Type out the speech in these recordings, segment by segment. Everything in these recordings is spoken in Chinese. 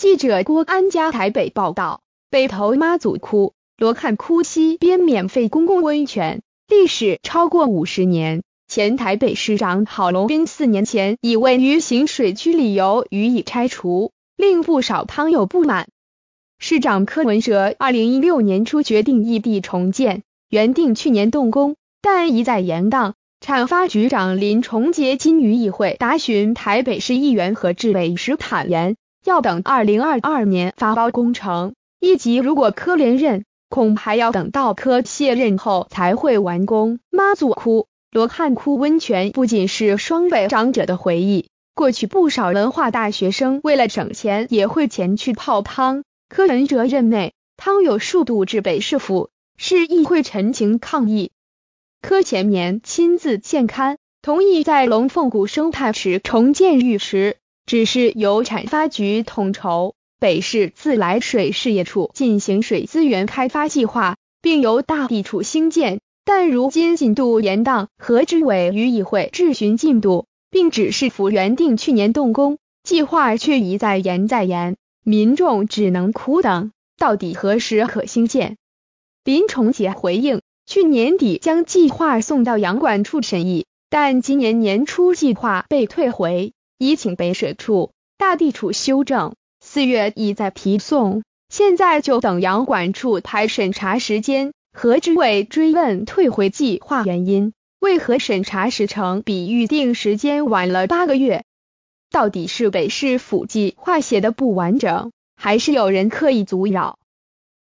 记者郭安家台北报道，北投妈祖窟、罗汉窟西边免费公共温泉，历史超过50年。前台北市长郝龙斌4年前以位于行水区理由予以拆除，令不少汤友不满。市长柯文哲2016年初决定异地重建，原定去年动工，但一再延宕。产发局长林崇杰今于议会答询台北市议员何志伟时坦言，要等2022年发包工程，一级如果柯连任，恐还要等到柯卸任后才会完工。妈祖窟、罗汉窟温泉不仅是双北长者的回忆，过去不少文化大学生为了省钱也会前去泡汤。柯文哲任内，汤友数度至北市府、市议会陈情抗议，柯前年亲自见勘，同意在龙凤谷生态池重建浴池，只是由产发局统筹，北市自来水事业处进行水资源开发计划，并由大地处兴建。但如今进度延宕，何志伟于议会质询进度，并指示府原定去年动工，计划却一再延，民众只能苦等，到底何时可兴建？林崇杰回应，去年底将计划送到洋管处审议，但今年年初计划被退回，已请北水处、大地处修正，4月已在提送，现在就等洋管处排审查时间。何志伟追问退回计划原因，为何审查时程比预定时间晚了8个月？到底是北市府计划写的不完整，还是有人刻意阻扰？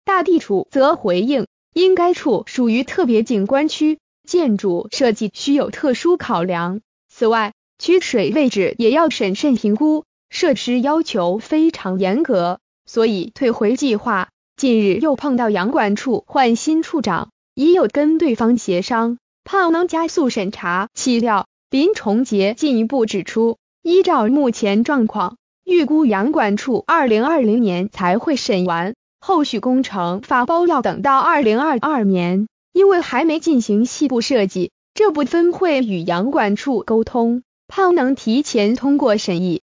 大地处则回应，因该处属于特别景观区，建筑设计需有特殊考量，此外取水位置也要审慎评估，设施要求非常严格，所以退回计划。近日又碰到洋管处换新处长，已有跟对方协商，盼能加速审查。岂料林崇杰进一步指出，依照目前状况，预估洋管处2020年才会审完，后续工程发包要等到2022年，因为还没进行细部设计，这部分会与洋管处沟通，盼能提前通过审议。